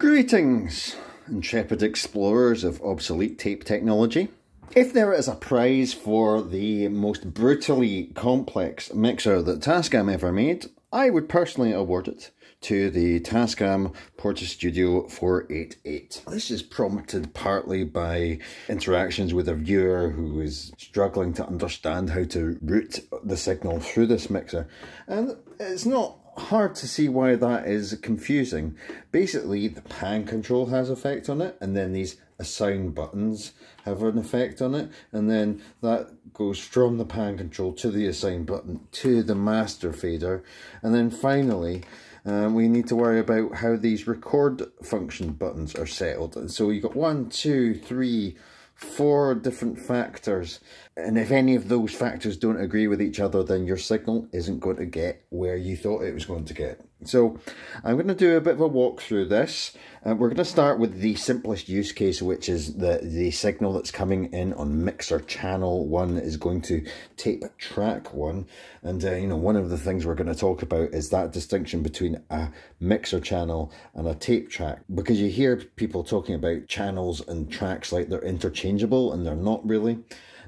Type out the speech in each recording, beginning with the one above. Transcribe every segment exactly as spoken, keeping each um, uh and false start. Greetings, intrepid explorers of obsolete tape technology. If there is a prize for the most brutally complex mixer that Tascam ever made, I would personally award it to the Tascam Porta Studio four eighty-eight. This is prompted partly by interactions with a viewer who is struggling to understand how to route the signal through this mixer, and it's not hard to see why that is confusing. Basically, the pan control has effect on it, and then these assign buttons have an effect on it, and then that goes from the pan control to the assign button to the master fader, and then finally um, we need to worry about how these record function buttons are settled. And so you've got one, two, three, four different factors, and if any of those factors don't agree with each other, then your signal isn't going to get where you thought it was going to get. So I'm going to do a bit of a walk through this, and uh, we're going to start with the simplest use case, which is that the signal that's coming in on mixer channel one is going to tape track one. And uh, you know, one of the things we're going to talk about is that distinction between a mixer channel and a tape track, because you hear people talking about channels and tracks like they're interchangeable, and they're not really.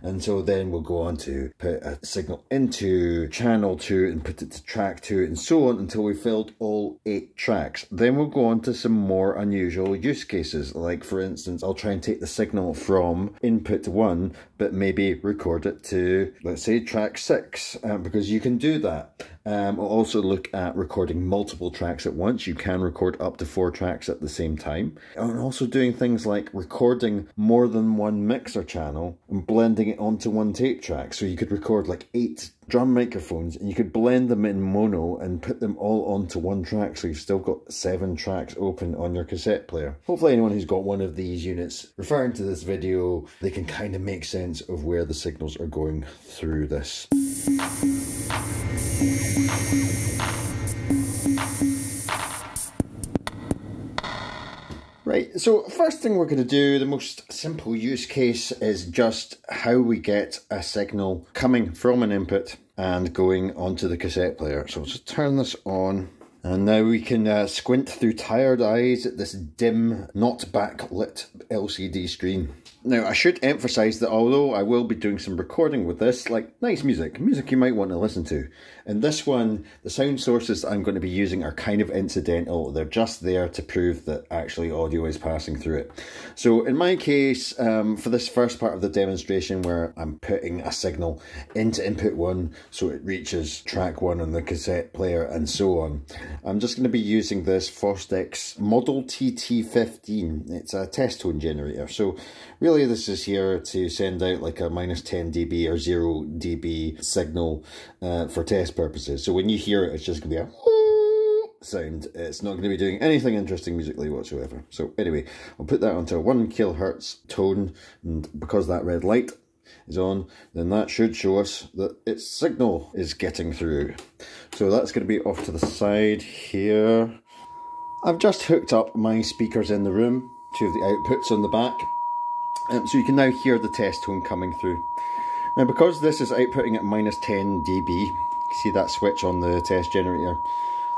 And so then we'll go on to put a signal into channel two and put it to track two, and so on until we filled all eight tracks. Then we'll go on to some more unusual use cases. Like, for instance, I'll try and take the signal from input one, but maybe record it to, let's say, track six, um, because you can do that. Um, we'll also look at recording multiple tracks at once. You can record up to four tracks at the same time. And also doing things like recording more than one mixer channel and blending it onto one tape track. So you could record like eight drum microphones, and you could blend them in mono and put them all onto one track, so you've still got seven tracks open on your cassette player. Hopefully anyone who's got one of these units referring to this video, they can kind of make sense of where the signals are going through this. Right, so first thing we're going to do, the most simple use case, is just how we get a signal coming from an input and going onto the cassette player. So I'll just turn this on, and now we can uh, squint through tired eyes at this dim, not backlit L C D screen. Now, I should emphasize that although I will be doing some recording with this, like nice music, music you might want to listen to. In this one, the sound sources that I'm going to be using are kind of incidental. They're just there to prove that actually audio is passing through it. So in my case, um, for this first part of the demonstration where I'm putting a signal into input one so it reaches track one on the cassette player and so on, I'm just going to be using this Fostex Model T T fifteen. It's a test tone generator. So really, this is here to send out like a minus ten dB or zero dB signal uh, for test purposes. So when you hear it, it's just going to be a sound. It's not going to be doing anything interesting musically whatsoever. So anyway, I'll put that onto a one kilohertz tone, and because that red light is on, then that should show us that its signal is getting through. So that's going to be off to the side here. I've just hooked up my speakers in the room, two of the outputs on the back. Um, so you can now hear the test tone coming through. Now, because this is outputting at minus ten dB, you can see that switch on the test generator,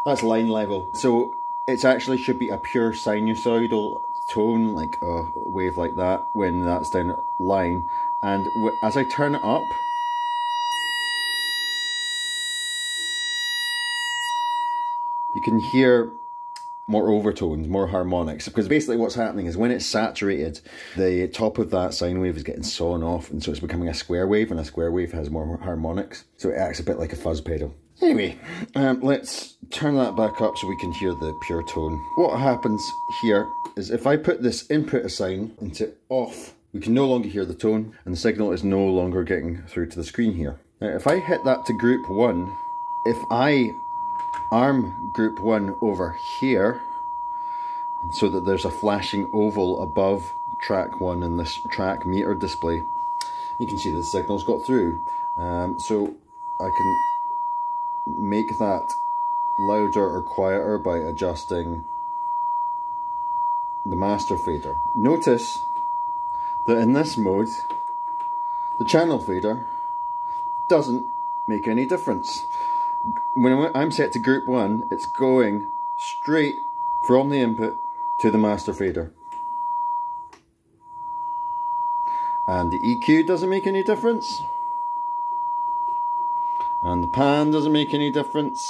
that's line level. So it actually should be a pure sinusoidal tone, like a wave like that, when that's down at line. And as I turn it up, you can hear more overtones, more harmonics, because basically what's happening is when it's saturated, the top of that sine wave is getting sawn off, and so it's becoming a square wave, and a square wave has more harmonics, so it acts a bit like a fuzz pedal. Anyway, um, let's turn that back up so we can hear the pure tone. What happens here is if I put this input assign into off, we can no longer hear the tone, and the signal is no longer getting through to the screen here. Now, if I hit that to group one, if I arm group one over here so that there's a flashing oval above track one in this track meter display, you can see the signal's got through. Um, so I can make that louder or quieter by adjusting the master fader. Notice that in this mode, the channel fader doesn't make any difference. When I'm set to group one, it's going straight from the input to the master fader. And the E Q doesn't make any difference. And the pan doesn't make any difference.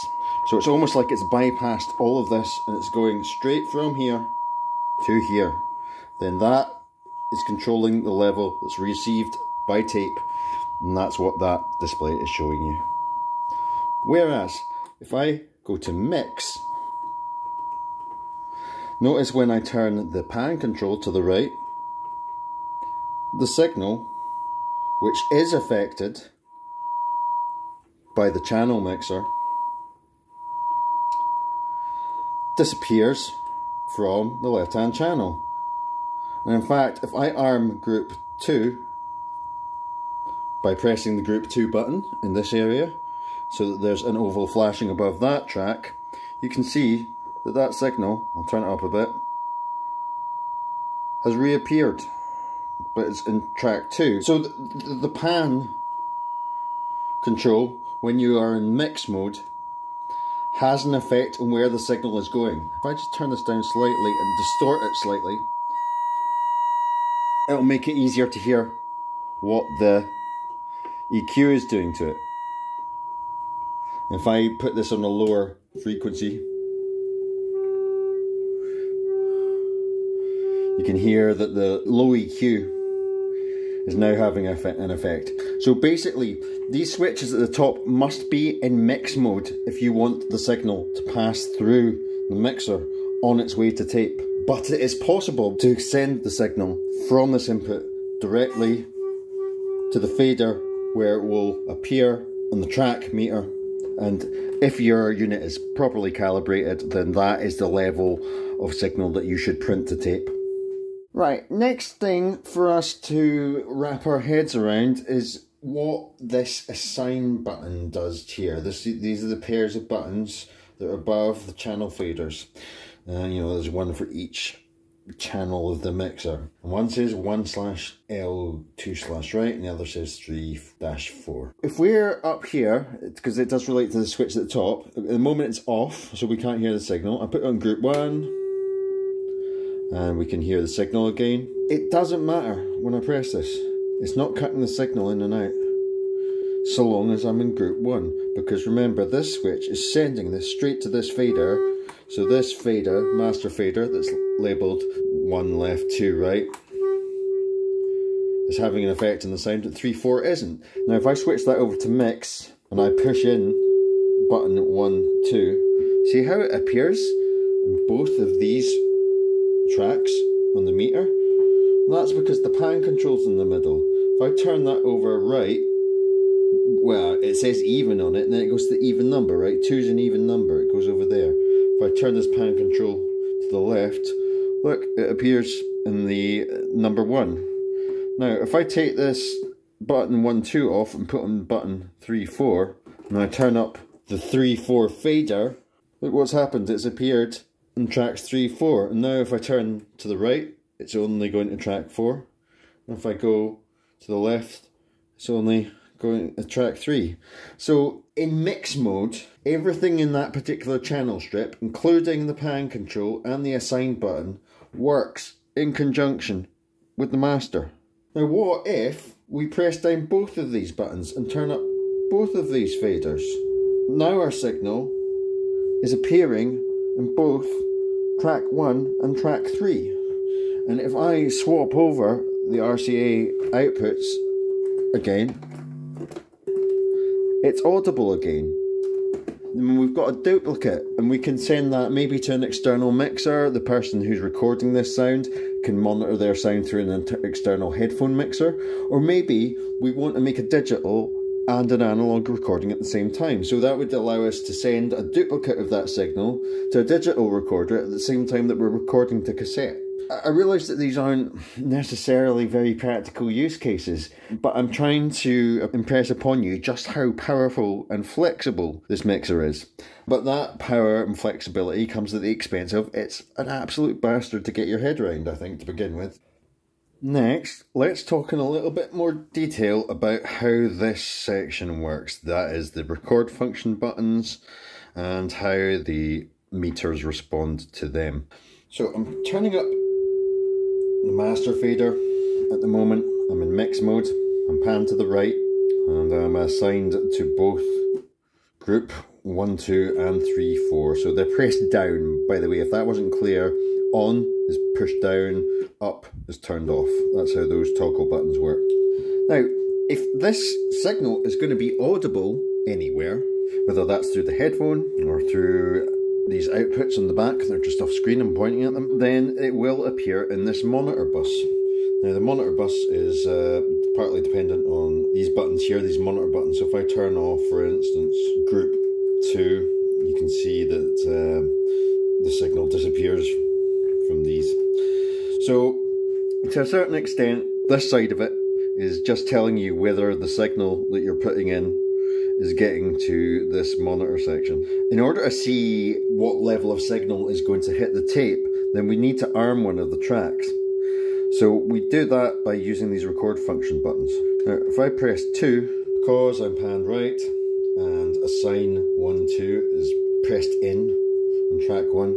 So it's almost like it's bypassed all of this and it's going straight from here to here. Then that is controlling the level that's received by tape. And that's what that display is showing you. Whereas, if I go to mix, notice when I turn the pan control to the right, the signal, which is affected by the channel mixer, disappears from the left hand channel. And in fact, if I arm group two by pressing the group two button in this area, so that there's an oval flashing above that track, you can see that that signal, I'll turn it up a bit, has reappeared, but it's in track two. So the, the pan control, when you are in mix mode, has an effect on where the signal is going. If I just turn this down slightly and distort it slightly, it'll make it easier to hear what the E Q is doing to it. If I put this on a lower frequency, you can hear that the low E Q is now having an effect. So basically, these switches at the top must be in mix mode if you want the signal to pass through the mixer on its way to tape. But it is possible to send the signal from this input directly to the fader, where it will appear on the track meter. And if your unit is properly calibrated, then that is the level of signal that you should print to tape. Right, next thing for us to wrap our heads around is what this assign button does here. This, these are the pairs of buttons that are above the channel faders. Uh, you know, there's one for each channel of the mixer. And one says one slash L, two slash right, and the other says three dash four. If we're up here, because it does relate to the switch at the top, at the moment it's off, so we can't hear the signal. I put it on group one. And we can hear the signal again. It doesn't matter when I press this. It's not cutting the signal in and out, so long as I'm in group one. Because remember, this switch is sending this straight to this fader. So this fader, master fader, that's labelled one left, two right, is having an effect on the sound, that three, four isn't. Now if I switch that over to mix, and I push in button one, two, see how it appears in both of these tracks on the meter? Well, that's because the pan control's in the middle. If I turn that over right, well, it says even on it, and then it goes to the even number, right? Two's an even number, it goes over there. If I turn this pan control to the left, look, it appears in the number one. Now, if I take this button one, two off and put on button three, four, and I turn up the three, four fader, look what's happened, it's appeared in tracks three, four, and now if I turn to the right, it's only going to track four, and if I go to the left, it's only going to track three. So in mix mode, everything in that particular channel strip, including the pan control and the assign button, works in conjunction with the master. Now what if we press down both of these buttons and turn up both of these faders? Now our signal is appearing in both track one and track three. And if I swap over the R C A outputs again, it's audible again. And we've got a duplicate, and we can send that maybe to an external mixer. The person who's recording this sound can monitor their sound through an external headphone mixer. Or maybe we want to make a digital and an analogue recording at the same time. So that would allow us to send a duplicate of that signal to a digital recorder at the same time that we're recording to cassette. I realise that these aren't necessarily very practical use cases, but I'm trying to impress upon you just how powerful and flexible this mixer is. But that power and flexibility comes at the expense of, it's an absolute bastard to get your head around, I think, to begin with. Next, let's talk in a little bit more detail about how this section works. That is the record function buttons and how the meters respond to them. So I'm turning up the master fader at the moment. I'm in mix mode. I'm panned to the right and I'm assigned to both group one, two and three, four. So they're pressed down, by the way, if that wasn't clear. On is pushed down, up is turned off. That's how those toggle buttons work. Now, if this signal is going to be audible anywhere, whether that's through the headphone or through these outputs on the back, they're just off screen, I'm pointing at them, then it will appear in this monitor bus. Now the monitor bus is uh, partly dependent on these buttons here, these monitor buttons. So if I turn off, for instance, group two, you can see that uh, the signal disappears from these. So to a certain extent, this side of it is just telling you whether the signal that you're putting in is getting to this monitor section. In order to see what level of signal is going to hit the tape, then we need to arm one of the tracks. So we do that by using these record function buttons. Now, if I press two, because I'm panned right, and assign one, two is pressed in on track one,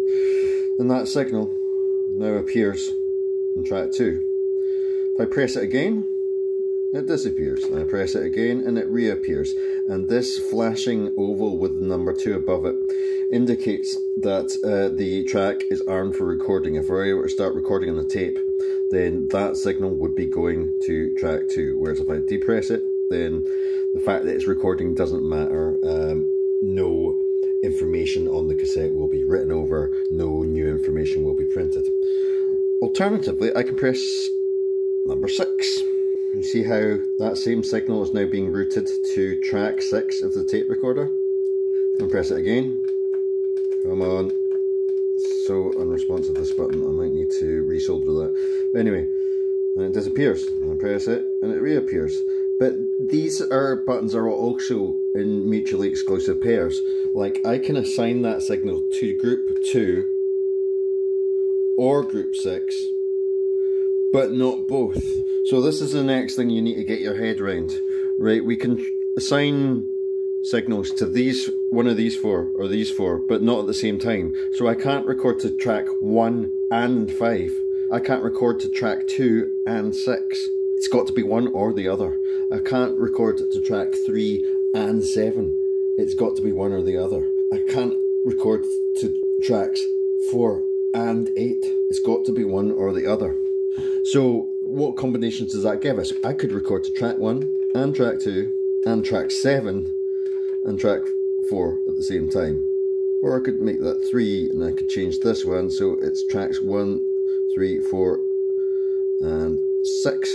and that signal now appears on track two. If I press it again, it disappears. I press it again and it reappears. And this flashing oval with the number two above it indicates that uh, the track is armed for recording. If I were to start recording on the tape, then that signal would be going to track two. Whereas if I depress it, then the fact that it's recording doesn't matter. Um, no information on the cassette will be written over. No new information will be printed. Alternatively, I can press number six. You see how that same signal is now being routed to track six of the tape recorder? And press it again. Come on. So unresponsive, this button. I might need to resolder that. But anyway, and it disappears. I press it and it reappears. But these are buttons are also in mutually exclusive pairs. Like, I can assign that signal to group two or group six, but not both. So this is the next thing you need to get your head around, right? We can assign signals to these, one of these four or these four, but not at the same time. So I can't record to track one and five. I can't record to track two and six. It's got to be one or the other. I can't record to track three and seven. It's got to be one or the other. I can't record to tracks four and eight. It's got to be one or the other. So what combinations does that give us? I could record to track one and track two and track seven and track four at the same time. Or I could make that three and I could change this one so it's tracks one, three, four and six.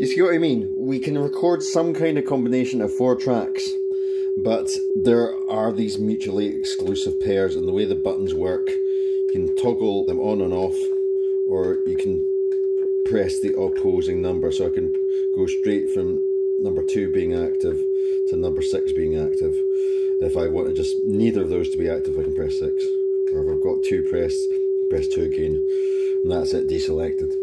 You see what I mean? We can record some kind of combination of four tracks, but there are these mutually exclusive pairs, and the way the buttons work, you can toggle them on and off, or you can press the opposing number. So I can go straight from number two being active to number six being active. If I want to just neither of those to be active, I can press six. Or if I've got two pressed, press two again. And that's it, deselected.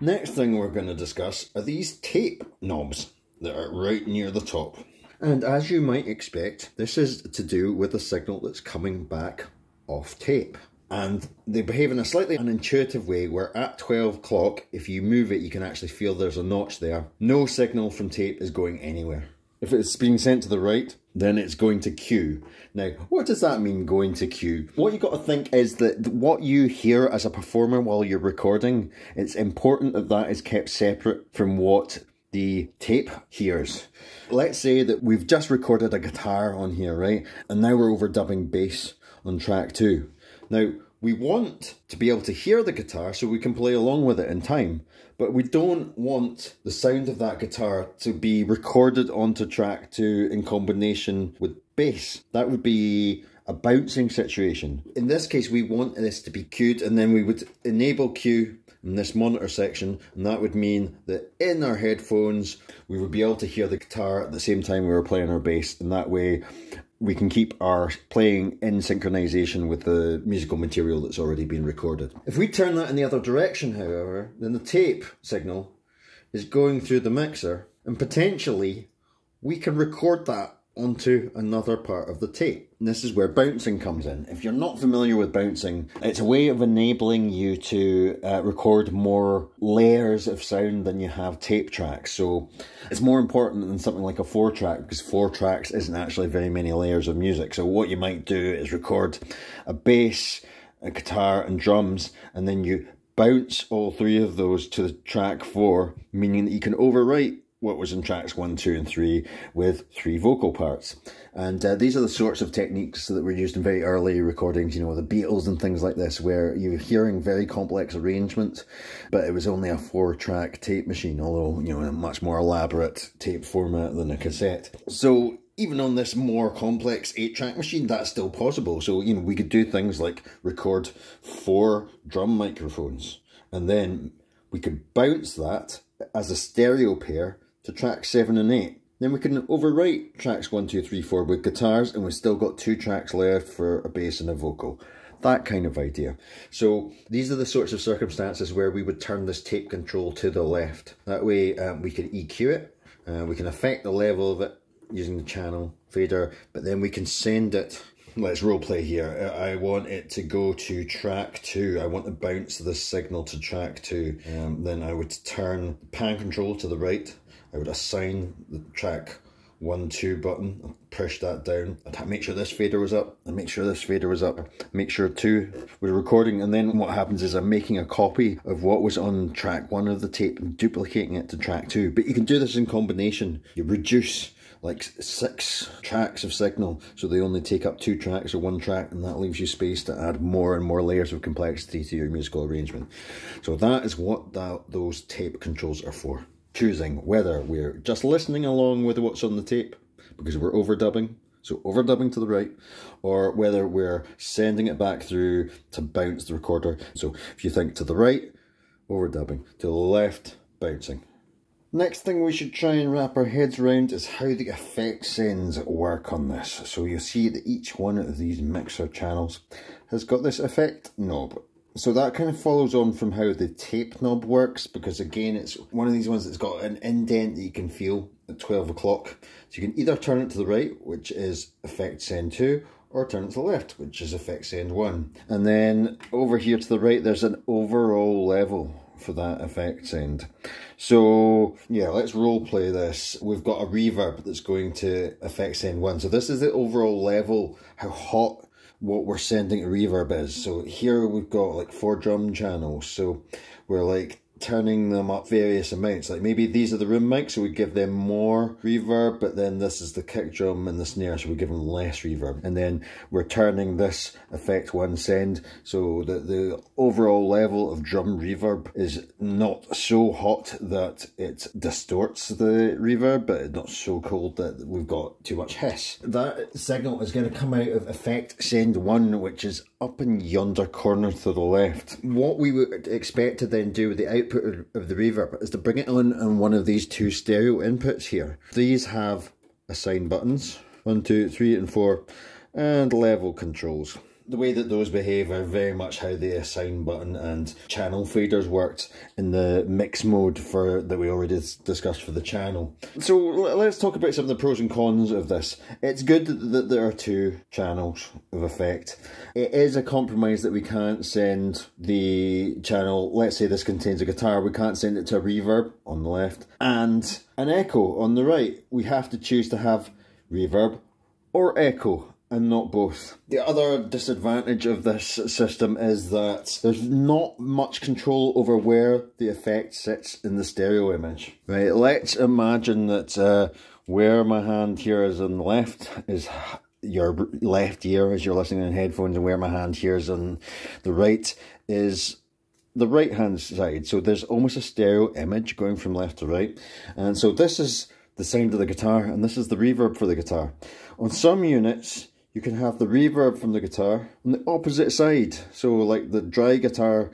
Next thing we're going to discuss are these tape knobs that are right near the top. And as you might expect, this is to do with a signal that's coming back off tape. And they behave in a slightly unintuitive way where at twelve o'clock, if you move it, you can actually feel there's a notch there. No signal from tape is going anywhere. If it's being sent to the right, then it's going to queue. Now, what does that mean, going to queue? What you've got to think is that what you hear as a performer while you're recording, it's important that that is kept separate from what the tape hears. Let's say that we've just recorded a guitar on here, right? And now we're overdubbing bass on track two. Now, we want to be able to hear the guitar so we can play along with it in time, but we don't want the sound of that guitar to be recorded onto track two in combination with bass. That would be a bouncing situation. In this case, we want this to be queued, and then we would enable queue in this monitor section, and that would mean that in our headphones, we would be able to hear the guitar at the same time we were playing our bass, and that way, we can keep our playing in synchronization with the musical material that's already been recorded. If we turn that in the other direction, however, then the tape signal is going through the mixer, and potentially we can record that onto another part of the tape. And this is where bouncing comes in. If you're not familiar with bouncing, it's a way of enabling you to uh, record more layers of sound than you have tape tracks. So it's more important than something like a four track, because four tracks isn't actually very many layers of music. So what you might do is record a bass, a guitar and drums, and then you bounce all three of those to the track four, meaning that you can overwrite what was in tracks one, two, and three with three vocal parts. And uh, these are the sorts of techniques that were used in very early recordings, you know, the Beatles and things like this, where you're hearing very complex arrangements, but it was only a four-track tape machine, although, you know, in a much more elaborate tape format than a cassette. So even on this more complex eight-track machine, that's still possible. So, you know, we could do things like record four drum microphones, and then we could bounce that as a stereo pair to tracks seven and eight. Then we can overwrite tracks one, two, three, four with guitars, and we've still got two tracks left for a bass and a vocal. That kind of idea. So these are the sorts of circumstances where we would turn this tape control to the left. That way um, we can E Q it, uh, we can affect the level of it using the channel fader, but then we can send it. Let's role play here. I want it to go to track two. I want to bounce this signal to track two. Um, then I would turn pan control to the right. I would assign the track one, two button, I'd push that down. I'd make sure this fader was up, and make sure this fader was up, make sure two was recording. And then what happens is I'm making a copy of what was on track one of the tape and duplicating it to track two. But you can do this in combination. You reduce like six tracks of signal, so they only take up two tracks or one track, and that leaves you space to add more and more layers of complexity to your musical arrangement. So that is what that, those tape controls are for. Choosing whether we're just listening along with what's on the tape, because we're overdubbing, so overdubbing to the right, or whether we're sending it back through to bounce the recorder. So if you think to the right, overdubbing, to the left, bouncing. Next thing we should try and wrap our heads around is how the effect sends work on this. So you'll see that each one of these mixer channels has got this effect knob. So that kind of follows on from how the tape knob works, because again, it's one of these ones that's got an indent that you can feel at twelve o'clock. So you can either turn it to the right, which is effect send two, or turn it to the left, which is effect send one. And then over here to the right, there's an overall level for that effect send. So yeah, let's role play this. We've got a reverb that's going to effect send one. So this is the overall level, how hot what we're sending a reverb is. So here we've got like four drum channels, so we're like turning them up various amounts. Like maybe these are the room mics, so we give them more reverb, but then this is the kick drum and the snare, so we give them less reverb. And then we're turning this effect one send, so that the overall level of drum reverb is not so hot that it distorts the reverb, but it's not so cold that we've got too much hiss. That signal is going to come out of effect send one, which is up in yonder corner to the left. What we would expect to then do with the output of the reverb is to bring it on on one of these two stereo inputs here. These have assign buttons, one, two, three, and four, and level controls. The way that those behave are very much how the assign button and channel faders worked in the mix mode for that we already discussed for the channel. So let's talk about some of the pros and cons of this. It's good that there are two channels of effect. It is a compromise that we can't send the channel, let's say this contains a guitar, we can't send it to a reverb on the left and an echo on the right. We have to choose to have reverb or echo and not both. The other disadvantage of this system is that there's not much control over where the effect sits in the stereo image. Right, let's imagine that uh, where my hand here is on the left is your left ear as you're listening in headphones, and where my hand here is on the right is the right hand side. So there's almost a stereo image going from left to right. And so this is the sound of the guitar, and this is the reverb for the guitar. On some units, you can have the reverb from the guitar on the opposite side. So like the dry guitar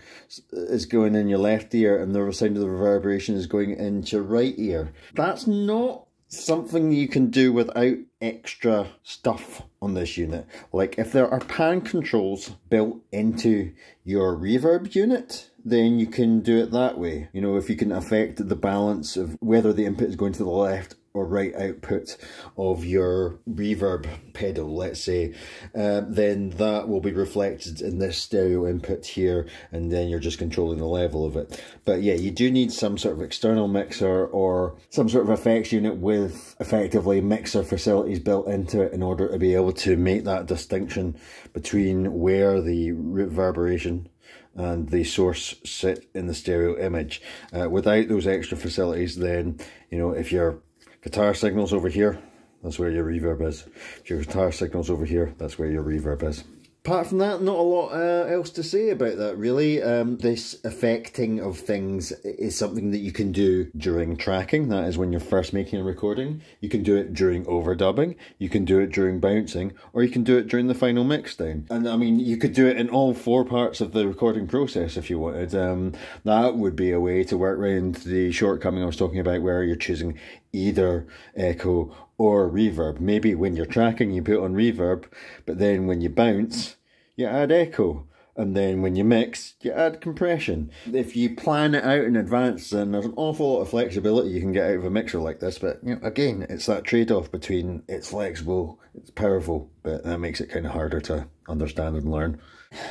is going in your left ear and the sound of the reverberation is going into your right ear. That's not something you can do without extra stuff on this unit. Like if there are pan controls built into your reverb unit, then you can do it that way. You know, if you can affect the balance of whether the input is going to the left or right output of your reverb pedal, let's say, uh, then that will be reflected in this stereo input here, and then you're just controlling the level of it. But yeah, you do need some sort of external mixer or some sort of effects unit with effectively mixer facilities built into it in order to be able to make that distinction between where the reverberation and the source sit in the stereo image. Uh, without those extra facilities, then, you know, if your guitar signal's over here, that's where your reverb is. If your guitar signal's over here, that's where your reverb is. Apart from that, not a lot uh, else to say about that, really. Um, this effecting of things is something that you can do during tracking. That is when you're first making a recording. You can do it during overdubbing, you can do it during bouncing, or you can do it during the final mixdown. And I mean, you could do it in all four parts of the recording process if you wanted. Um, that would be a way to work around the shortcoming I was talking about, where you're choosing either echo or reverb. Maybe when you're tracking you put on reverb, but then when you bounce you add echo, and then when you mix you add compression. If you plan it out in advance, then there's an awful lot of flexibility you can get out of a mixer like this. But you know, again, it's that trade-off between it's flexible, it's powerful, but that makes it kind of harder to understand and learn.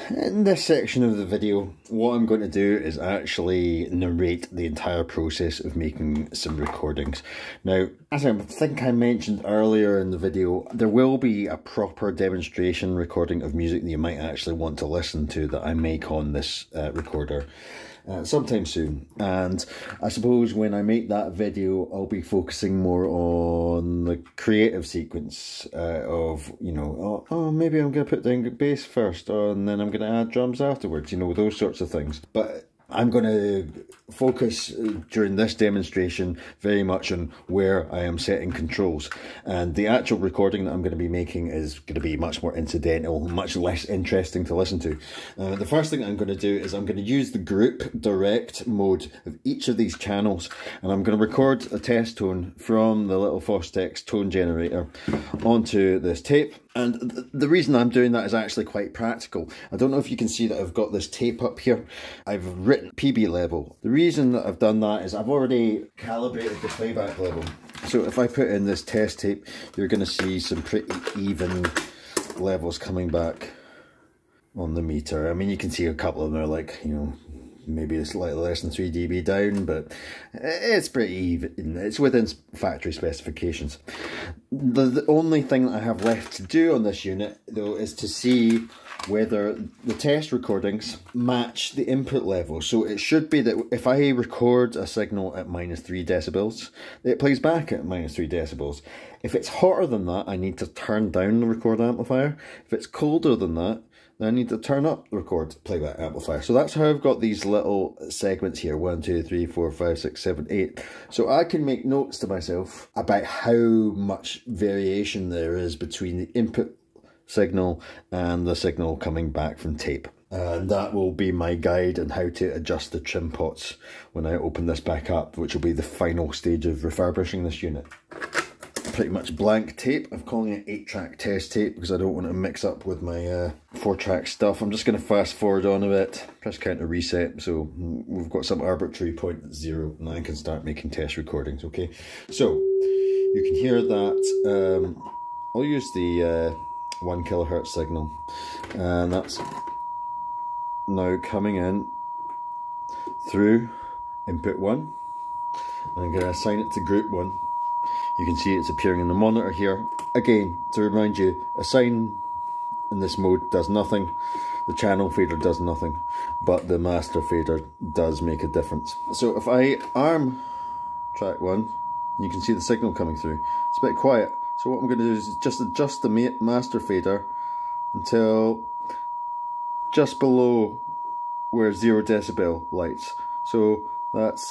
In this section of the video, what I'm going to do is actually narrate the entire process of making some recordings. Now, as I think I mentioned earlier in the video, there will be a proper demonstration recording of music that you might actually want to listen to that I make on this uh, recorder. Uh, sometime soon, and I suppose when I make that video I'll be focusing more on the creative sequence uh, of, you know, oh, oh maybe I'm going to put down bass first, oh, and then I'm going to add drums afterwards, you know, those sorts of things. But I'm going to focus during this demonstration very much on where I am setting controls, and the actual recording that I'm going to be making is going to be much more incidental, much less interesting to listen to. Uh, the first thing I'm going to do is I'm going to use the group direct mode of each of these channels, and I'm going to record a test tone from the little Fostex tone generator onto this tape. And th the reason I'm doing that is actually quite practical. I don't know if you can see that I've got this tape up here. I've written P B level. The reason that I've done that is I've already calibrated the playback level. So if I put in this test tape, you're going to see some pretty even levels coming back on the meter. I mean, you can see a couple of them are like, you know, maybe slightly less than three D B down, but it's pretty even. It's within factory specifications. The, the only thing that I have left to do on this unit, though, is to see whether the test recordings match the input level. So it should be that if I record a signal at minus three decibels, it plays back at minus three decibels. If it's hotter than that, I need to turn down the record amplifier. If it's colder than that, I need to turn up the record playback amplifier. So that's how I've got these little segments here. One, two, three, four, five, six, seven, eight. So I can make notes to myself about how much variation there is between the input signal and the signal coming back from tape. And that will be my guide on how to adjust the trim pots when I open this back up, which will be the final stage of refurbishing this unit. Pretty much blank tape. I'm calling it eight track test tape because I don't want to mix up with my uh, four track stuff. I'm just going to fast forward on a bit, press counter reset, so we've got some arbitrary point at zero and I can start making test recordings, okay? So, you can hear that. Um, I'll use the uh, one kilohertz signal, and that's now coming in through input one. I'm going to assign it to group one. You can see it's appearing in the monitor here. Again, to remind you, assign in this mode does nothing. The channel fader does nothing, but the master fader does make a difference. So if I arm track one, you can see the signal coming through. It's a bit quiet. So what I'm going to do is just adjust the master fader until just below where zero decibel lights. So that's...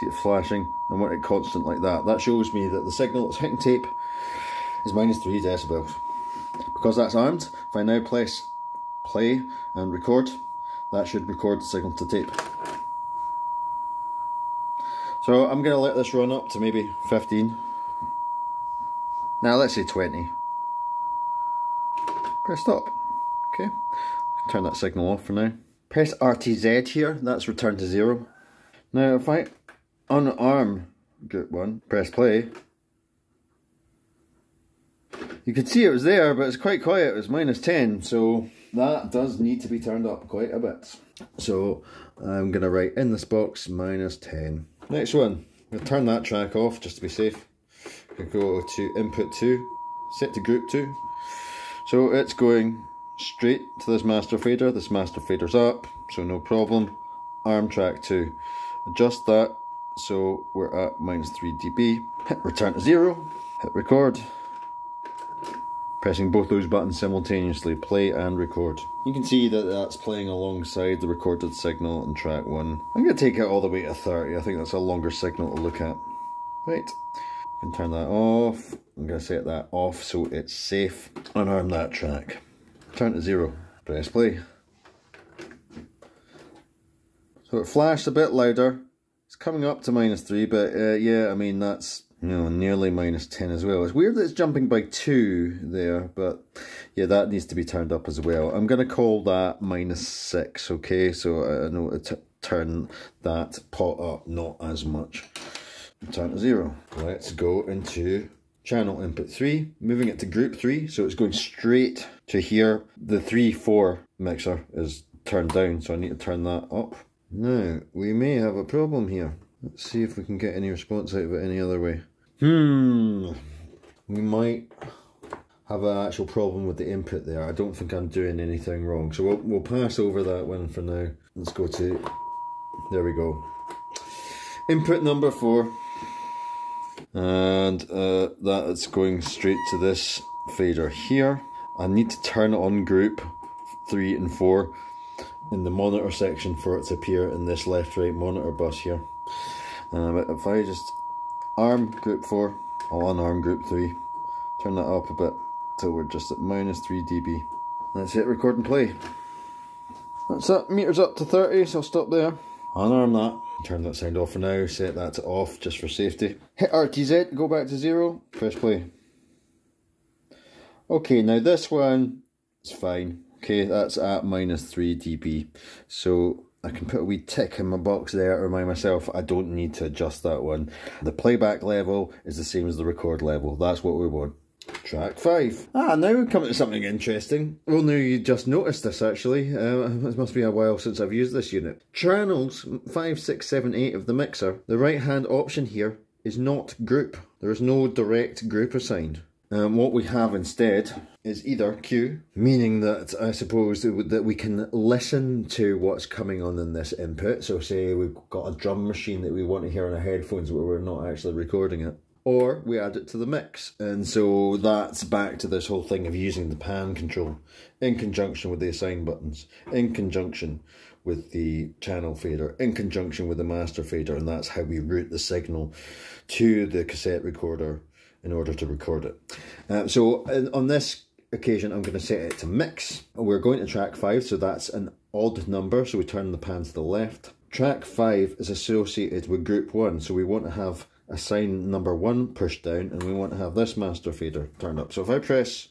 see it flashing, and want it constant like that. That shows me that the signal that's hitting tape is minus three decibels. Because that's armed, if I now place play and record, that should record the signal to tape. So I'm going to let this run up to maybe fifteen. Now let's say twenty. Press stop. Okay, turn that signal off for now. Press R T Z here, that's return to zero. Now if I unarm group one, press play, You could see it was there, but it's quite quiet. It was minus ten, so that does need to be turned up quite a bit. So I'm going to write in this box minus ten. Next one, we'll turn that track off just to be safe. We'll go to input two, set to group two. So it's going straight to this master fader. This master fader's up, so no problem. Arm track two. Adjust that, so we're at minus three dB. Hit return to zero, hit record. Pressing both those buttons simultaneously, play and record. You can see that that's playing alongside the recorded signal on track one. I'm going to take it all the way to thirty, I think that's a longer signal to look at. Right, I can turn that off. I'm going to set that off so it's safe. Unarm that track. Turn to zero, press play. So it flashed a bit louder. It's coming up to minus three, but uh, yeah, I mean, that's, you know, nearly minus ten as well. It's weird that it's jumping by two there, but yeah, that needs to be turned up as well. I'm going to call that minus six, okay? So I know to turn that pot up not as much. Turn to zero. Let's go into channel input three, moving it to group three, so it's going straight to here. The three four mixer is turned down, so I need to turn that up. Now, we may have a problem here. Let's see if we can get any response out of it any other way. Hmm. We might have an actual problem with the input there. I don't think I'm doing anything wrong. So we'll, we'll pass over that one for now. Let's go to, there we go. Input number four. And uh, that is going straight to this fader here. I need to turn on group three and four in the monitor section for it to appear in this left-right monitor bus here. Um, if I just arm group four, I'll unarm group three, turn that up a bit till we're just at minus three dB. Let's hit record and play. That's that, meters up to thirty, so I'll stop there. Unarm that, turn that sound off for now, set that to off just for safety. Hit R T Z, go back to zero, press play. Okay, now this one is fine. Okay, that's at minus three dB, so I can put a wee tick in my box there to remind myself I don't need to adjust that one. The playback level is the same as the record level. That's what we want. Track five. Ah, now we're coming to something interesting. Well, no, you just noticed this actually. Uh, it must be a while since I've used this unit. Channels five, six, seven, eight of the mixer. The right hand option here is not group. There is no direct group assigned. Um, what we have instead is either Q, meaning that I suppose that we can listen to what's coming on in this input. So say we've got a drum machine that we want to hear on our headphones where we're not actually recording it. Or we add it to the mix. And so that's back to this whole thing of using the pan control in conjunction with the assign buttons, in conjunction with the channel fader, in conjunction with the master fader. And that's how we route the signal to the cassette recorder in order to record it. Uh, so on this occasion, I'm going to set it to mix. We're going to track five, so that's an odd number, so we turn the pan to the left. Track five is associated with group one, so we want to have assign number one pushed down, and we want to have this master fader turned up. So if I press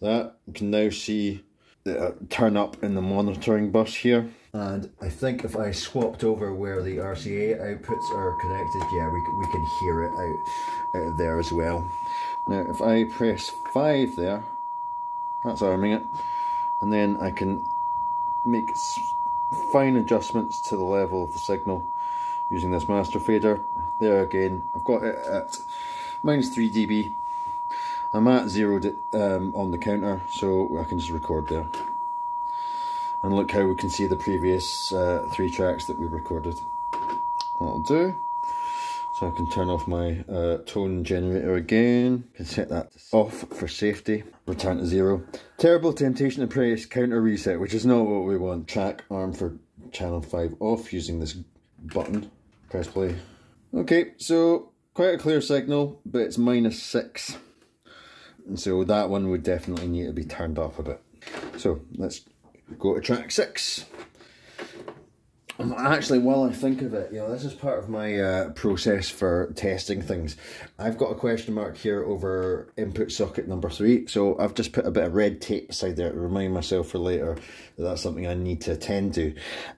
that, you can now see the turn up in the monitoring bus here. And I think if I swapped over where the R C A outputs are connected, yeah, we, we can hear it out, out there as well. Now, if I press five there, that's arming it. And then I can make fine adjustments to the level of the signal using this master fader. There again, I've got it at minus three dB. I'm at zero um, on the counter, so I can just record there. And look how we can see the previous uh, three tracks that we recorded. That'll do. So I can turn off my uh, tone generator again. Can set that off for safety. Return to zero. Terrible temptation to press counter reset, which is not what we want. Track arm for channel five off using this button. Press play. Okay, so quite a clear signal, but it's minus six. And so that one would definitely need to be turned up a bit. So let's go to track six. Actually, while I think of it, you know, this is part of my uh, process for testing things. I've got a question mark here over input socket number three, so I've just put a bit of red tape beside there to remind myself for later that that's something I need to attend to.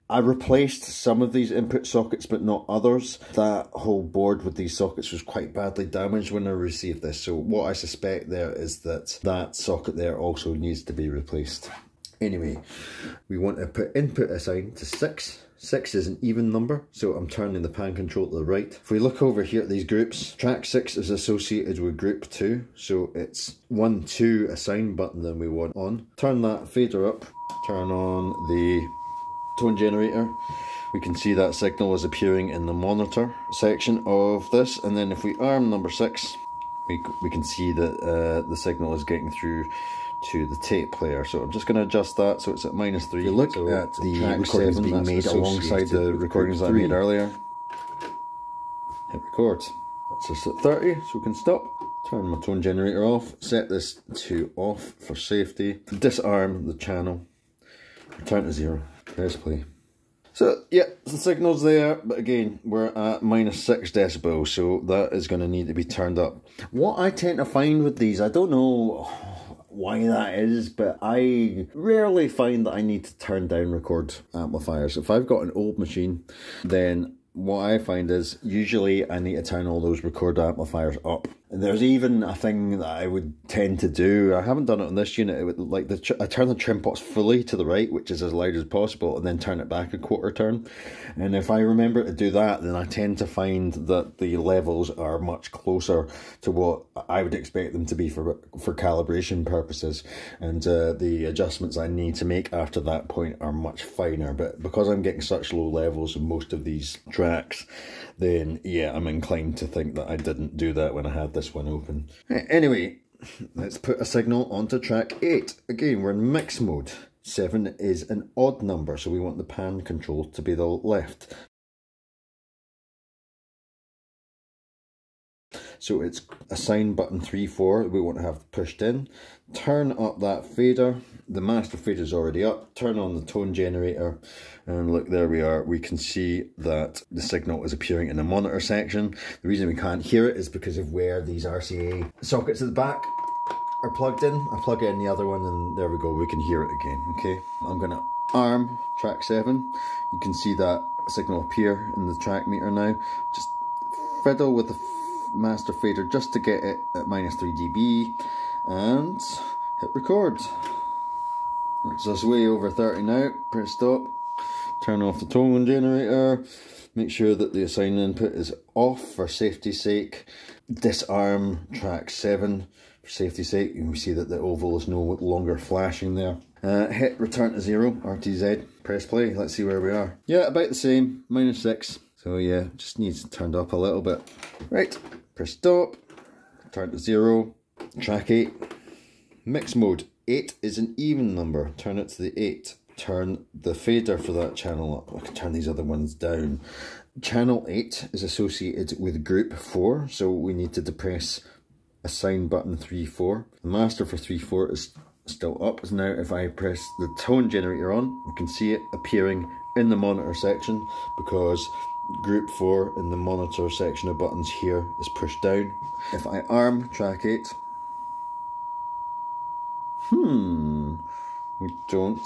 I replaced some of these input sockets, but not others. That whole board with these sockets was quite badly damaged when I received this, so what I suspect there is that that socket there also needs to be replaced. Anyway, we want to put input assigned to six. Six is an even number, so I'm turning the pan control to the right. If we look over here at these groups, track six is associated with group two, so it's one, two assign button that we want on. Turn that fader up, turn on the tone generator. We can see that signal is appearing in the monitor section of this, and then if we arm number six, we, we can see that uh, the signal is getting through to the tape player. So I'm just going to adjust that so it's at minus three. You look so at the recordings seven, being made alongside the recordings that I made earlier. Hit record. That's us at thirty, so we can stop. Turn my tone generator off. Set this to off for safety. Disarm the channel. Return to zero. Press play. So yeah, the signal's there, but again, we're at minus six decibels, so that is going to need to be turned up. What I tend to find with these, I don't know why that is, but I rarely find that I need to turn down record amplifiers. If I've got an old machine, then what I find is usually I need to turn all those record amplifiers up. And there's even a thing that I would tend to do, I haven't done it on this unit, it would, like the tr I turn the trim pots fully to the right, which is as loud as possible, and then turn it back a quarter turn. And if I remember to do that, then I tend to find that the levels are much closer to what I would expect them to be for, for calibration purposes. And uh, the adjustments I need to make after that point are much finer. But because I'm getting such low levels in most of these tracks, then yeah, I'm inclined to think that I didn't do that when I had this one open. Anyway, let's put a signal onto track eight. Again, we're in mix mode. Seven is an odd number, so we want the pan control to be the left. So it's assign button three, four, we want to have pushed in. Turn up that fader, the master fader is already up. Turn on the tone generator, and look, there we are. We can see that the signal is appearing in the monitor section. The reason we can't hear it is because of where these R C A sockets at the back are plugged in. I plug in the other one and there we go, we can hear it again, okay? I'm gonna arm track seven. You can see that signal appear in the track meter now. Just fiddle with the master fader just to get it at minus three D B and hit record. So it's way over thirty now. Press stop, turn off the tone generator, make sure that the assigned input is off for safety's sake, disarm track seven for safety's sake, and we see that the oval is no longer flashing there. Uh, hit return to zero, R T Z, press play, let's see where we are. Yeah, about the same, minus six. So yeah, just needs turned up a little bit. Right, press stop, turn to zero, track eight, mix mode. Eight is an even number, turn it to the eight. Turn the fader for that channel up. I can turn these other ones down. Channel eight is associated with group four, so we need to depress assign button three, four. The master for three, four is still up. Now if I press the tone generator on, you can see it appearing in the monitor section because group four in the monitor section of buttons here is pushed down. If I arm track eight, hmm, we don't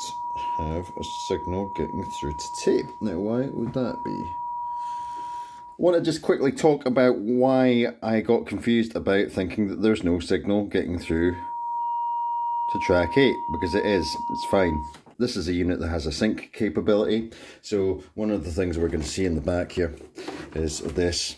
have a signal getting through to tape. Now why would that be? I want to just quickly talk about why I got confused about thinking that there's no signal getting through to track eight, because it is, it's fine. This is a unit that has a sync capability, so one of the things we're going to see in the back here is this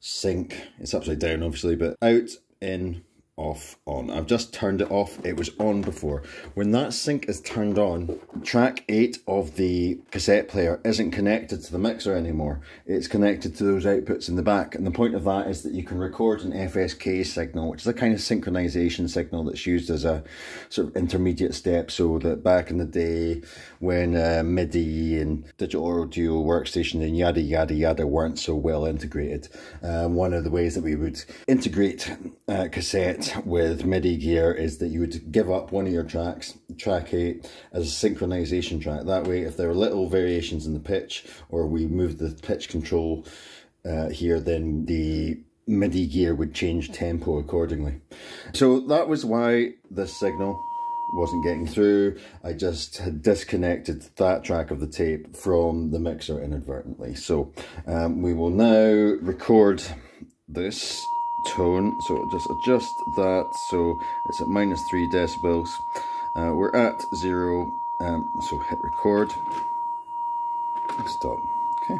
sync. It's upside down obviously, but out, in, off, on. I've just turned it off, it was on before. When that sync is turned on, track eight of the cassette player isn't connected to the mixer anymore. It's connected to those outputs in the back, and the point of that is that you can record an F S K signal, which is a kind of synchronization signal that's used as a sort of intermediate step, so that back in the day when uh, MIDI and digital audio workstation and yada yada yada weren't so well integrated, um, one of the ways that we would integrate uh, cassette recommend with MIDI gear is that you would give up one of your tracks, track eight, as a synchronization track. That way, if there are little variations in the pitch, or we move the pitch control uh, here, then the MIDI gear would change tempo accordingly. So that was why this signal wasn't getting through. I just had disconnected that track of the tape from the mixer inadvertently. So um, we will now record this tone. So just adjust that so it's at minus three decibels. Uh, we're at zero. Um, so hit record. Stop. Okay.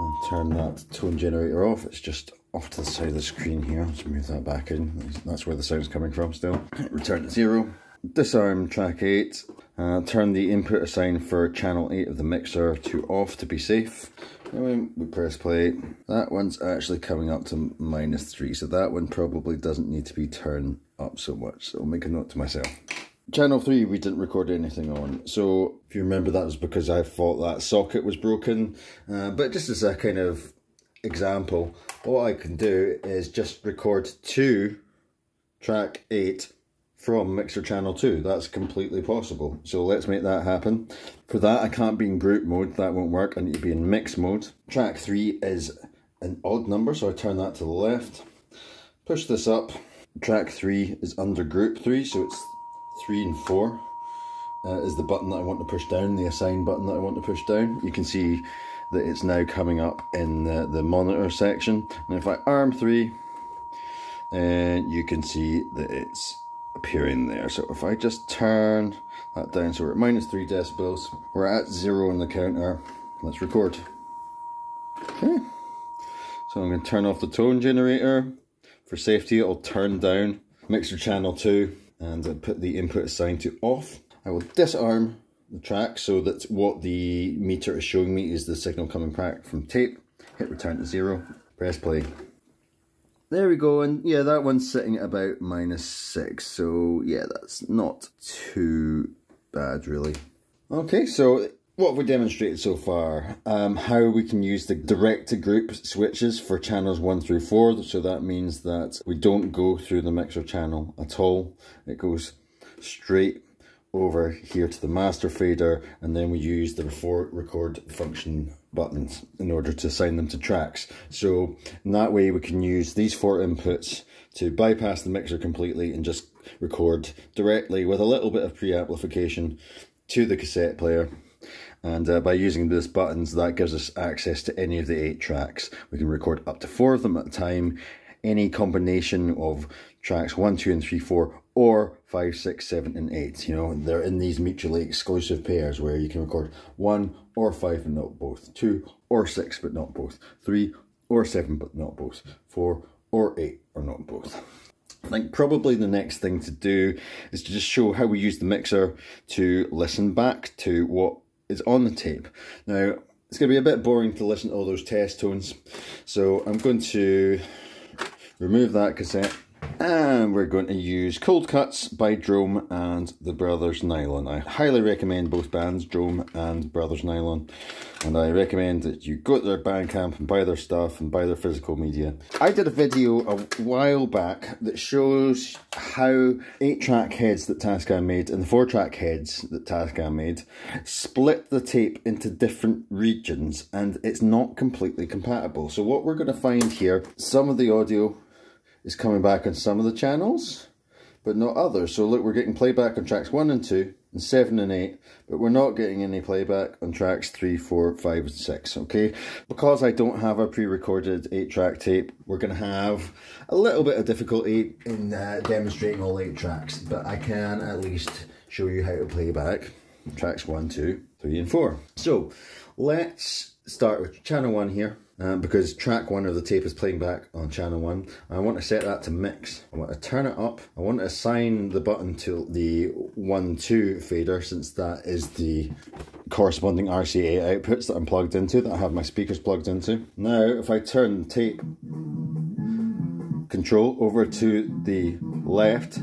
I'll turn that tone generator off. It's just off to the side of the screen here. Let's move that back in. That's where the sound's coming from still. Return to zero. Disarm track eight, uh, turn the input assign for channel eight of the mixer to off to be safe. And when we press play, that one's actually coming up to minus three, so that one probably doesn't need to be turned up so much, so I'll make a note to myself. Channel three we didn't record anything on, so if you remember that was because I thought that socket was broken, uh, but just as a kind of example, what I can do is just record to track eight from mixer channel two. That's completely possible, so let's make that happen. For that, I can't be in group mode, that won't work. I need to be in mix mode. Track three is an odd number, so I turn that to the left, push this up. Track three is under group three, so it's three and four uh, is the button that I want to push down, the assign button that I want to push down. You can see that it's now coming up in the, the monitor section, and if I arm three, and you can see that it's appearing there. So if I just turn that down, so we're at minus three decibels, we're at zero on the counter. Let's record. Okay, so I'm going to turn off the tone generator for safety. It'll turn down mixer channel two, and I'll put the input assign to off. I will disarm the track so that what the meter is showing me is the signal coming back from tape. Hit return to zero, press play. There we go, and yeah, that one's sitting at about minus six, so yeah, that's not too bad really. Okay, so what have we demonstrated so far? Um, how we can use the direct-to-group switches for channels one through four, so that means that we don't go through the mixer channel at all. It goes straight over here to the master fader, and then we use the record function buttons in order to assign them to tracks. So in that way we can use these four inputs to bypass the mixer completely and just record directly with a little bit of pre-amplification to the cassette player. And uh, by using these buttons, that gives us access to any of the eight tracks. We can record up to four of them at a time, any combination of tracks one, two, and three, four, or five, six, seven, and eight. You know, they're in these mutually exclusive pairs where you can record one or five but not both, two or six but not both, three or seven but not both, four or eight or not both. I think probably the next thing to do is to just show how we use the mixer to listen back to what is on the tape. Now, it's going to be a bit boring to listen to all those test tones, so I'm going to remove that cassette, and we're going to use Cold Cuts by Drome and the Brothers Nylon. I highly recommend both bands, Drome and Brothers Nylon, and I recommend that you go to their Bandcamp and buy their stuff and buy their physical media. I did a video a while back that shows how eight track heads that Tascam made and the four track heads that Tascam made split the tape into different regions, and it's not completely compatible. So what we're going to find here, some of the audio is coming back on some of the channels, but not others. So look, we're getting playback on tracks one and two, and seven and eight, but we're not getting any playback on tracks three, four, five, and six, okay? Because I don't have a pre-recorded eight track tape, we're gonna have a little bit of difficulty in uh, demonstrating all eight tracks, but I can at least show you how to play back tracks one, two, three, and four. So let's start with channel one here. Um, because track one of the tape is playing back on channel one. I want to set that to mix. I want to turn it up. I want to assign the button to the one two fader, since that is the corresponding R C A outputs that I'm plugged into, that I have my speakers plugged into. Now, if I turn tape control over to the left,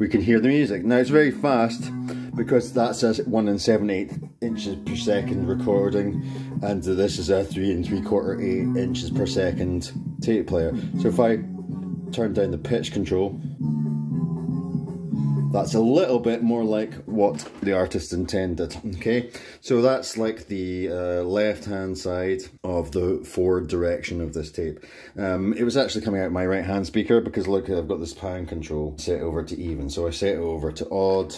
we can hear the music. Now, it's very fast, because that's a one and seven eighth inches per second recording, and this is a three and three quarter eight inches per second tape player. So if I turn down the pitch control, that's a little bit more like what the artist intended, okay? So that's like the uh, left-hand side of the forward direction of this tape. Um, it was actually coming out my right-hand speaker because look, I've got this pan control set over to even. So I set it over to odd,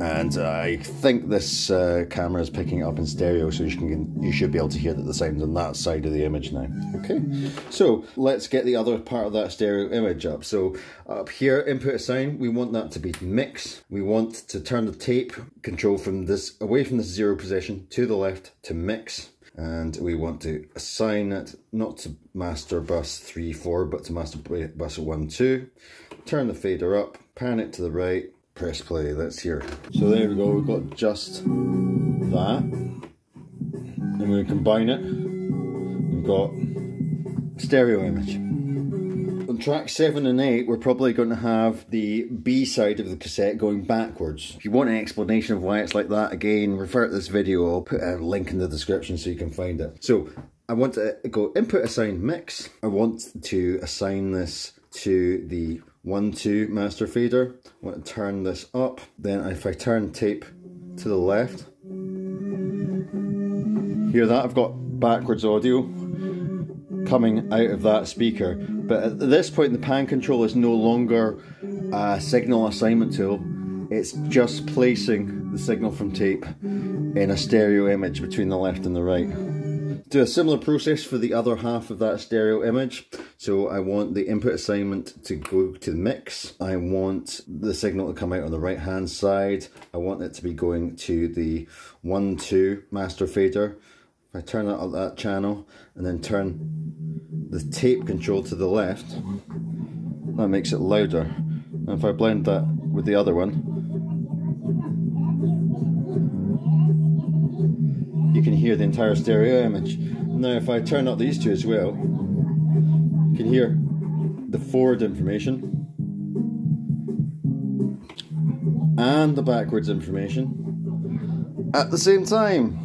and I think this uh, camera is picking it up in stereo, so you, can, you should be able to hear that the sound's on that side of the image now, okay? So let's get the other part of that stereo image up. So up here, input sound, we want that to be mix. We want to turn the tape control from this away from the zero position to the left to mix, and we want to assign it not to master bus three four but to master bus one two. Turn the fader up, pan it to the right, press play. Let's hear. So there we go, we've got just that, and when we combine it we've got stereo image. Track seven and eight, we're probably going to have the B side of the cassette going backwards. If you want an explanation of why it's like that, again, refer to this video. I'll put a link in the description so you can find it. So I want to go input assign mix. I want to assign this to the one two master fader. I want to turn this up. Then if I turn tape to the left, hear that? I've got backwards audio coming out of that speaker, but at this point the pan control is no longer a signal assignment tool, it's just placing the signal from tape in a stereo image between the left and the right. Do a similar process for the other half of that stereo image. So I want the input assignment to go to the mix, I want the signal to come out on the right hand side, I want it to be going to the one two master fader. If I turn that up that channel and then turn the tape control to the left, that makes it louder. And if I blend that with the other one, you can hear the entire stereo image. Now if I turn up these two as well, you can hear the forward information and the backwards information at the same time.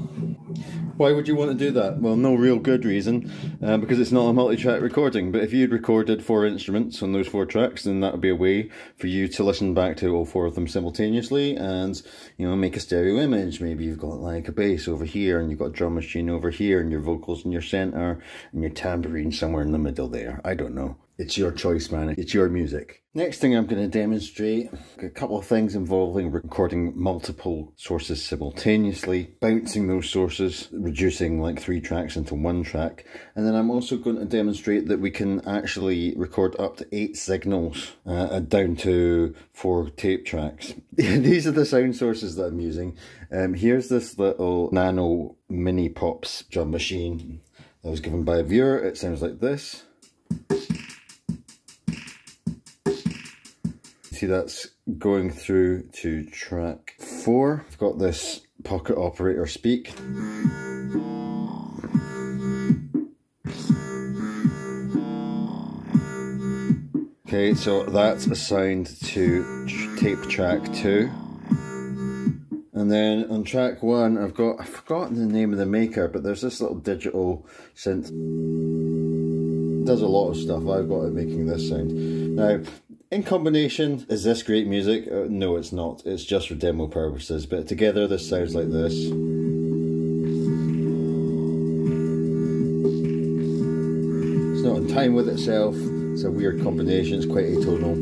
Why would you want to do that? Well, no real good reason, uh, because it's not a multi-track recording, but if you'd recorded four instruments on those four tracks, then that would be a way for you to listen back to all four of them simultaneously and, you know, make a stereo image. Maybe you've got like a bass over here and you've got a drum machine over here and your vocals in your center and your tambourine somewhere in the middle there. I don't know. It's your choice, man. It's your music. Next thing I'm going to demonstrate, a couple of things involving recording multiple sources simultaneously, bouncing those sources, reducing like three tracks into one track. And then I'm also going to demonstrate that we can actually record up to eight signals uh, down to four tape tracks. These are the sound sources that I'm using. Um, here's this little Nano Mini Pops drum machine that was given by a viewer. It sounds like this. See, that's going through to track four. I've got this pocket operator speak. Okay, so that's assigned to tape track two. And then on track one, I've got, I've forgotten the name of the maker, but there's this little digital synth. Does a lot of stuff. I've got it making this sound. Now, in combination, is this great music? Uh, no, it's not. It's just for demo purposes, but together this sounds like this. It's not in time with itself. It's a weird combination. It's quite atonal.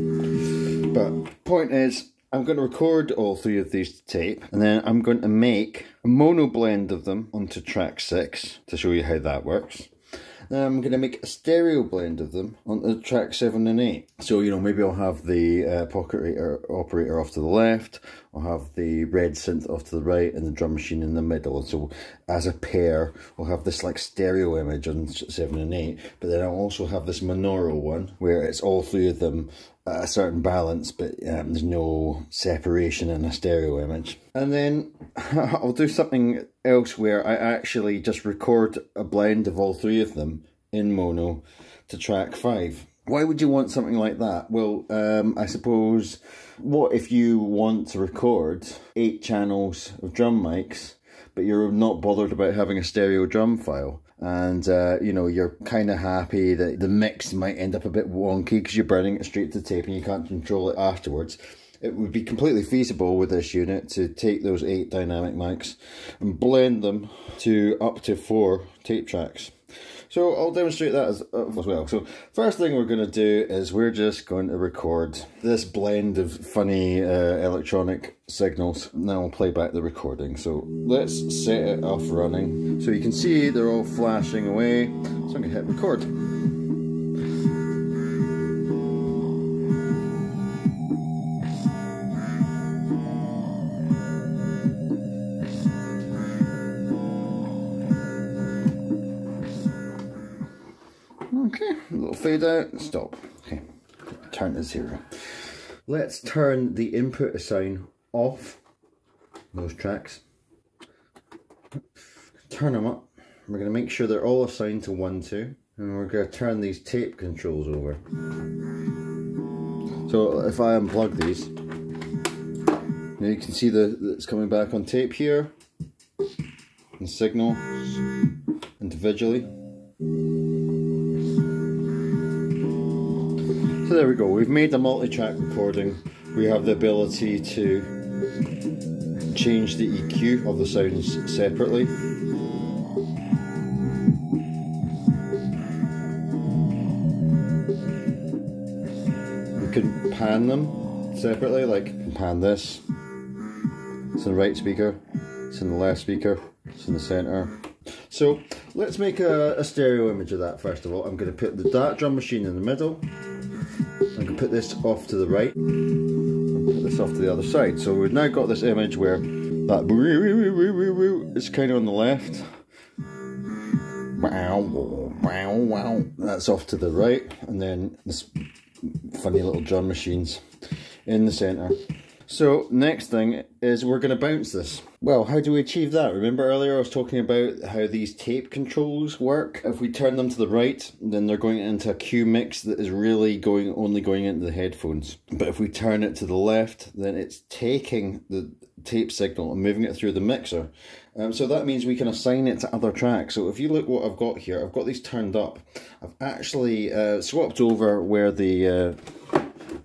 But point is, I'm going to record all three of these to tape, and then I'm going to make a mono blend of them onto track six to show you how that works. Then I'm going to make a stereo blend of them onto track seven and eight. So, you know, maybe I'll have the uh, pocket operator off to the left, I'll have the red synth off to the right, and the drum machine in the middle. And so as a pair, we'll have this like stereo image on seven and eight, but then I'll also have this monaural one where it's all three of them at a certain balance, but um, there's no separation in a stereo image. And then I'll do something else where I actually just record a blend of all three of them in mono to track five. Why would you want something like that? Well, um, I suppose, what if you want to record eight channels of drum mics, but you're not bothered about having a stereo drum file? And, uh, you know, you're kind of happy that the mix might end up a bit wonky because you're burning it straight to tape and you can't control it afterwards. It would be completely feasible with this unit to take those eight dynamic mics and blend them to up to four tape tracks. So I'll demonstrate that as, uh, as well. So first thing we're going to do is we're just going to record this blend of funny uh, electronic signals. Now I'll play back the recording. So let's set it off running. So you can see they're all flashing away. So I'm going to hit record. Okay, a little fade out, stop. Okay, turn to zero. Let's turn the input assign off those tracks. Turn them up. We're going to make sure they're all assigned to one, two. And we're going to turn these tape controls over. So if I unplug these, now you can see that it's coming back on tape here. And signals individually. So there we go, we've made a multi-track recording. We have the ability to change the E Q of the sounds separately. We can pan them separately, like pan this. It's in the right speaker, it's in the left speaker, it's in the centre. So let's make a, a stereo image of that first of all. I'm going to put the dart drum machine in the middle. I can put this off to the right and put this off to the other side. So we've now got this image where that is kind of on the left. Wow, wow, wow. That's off to the right. And then this funny little drum machines in the centre. So next thing is we're going to bounce this. Well, how do we achieve that? Remember earlier I was talking about how these tape controls work. If we turn them to the right, then they're going into a Q mix that is really going only going into the headphones. But if we turn it to the left, then it's taking the tape signal and moving it through the mixer. Um, so that means we can assign it to other tracks. So if you look what I've got here, I've got these turned up. I've actually uh, swapped over where the uh,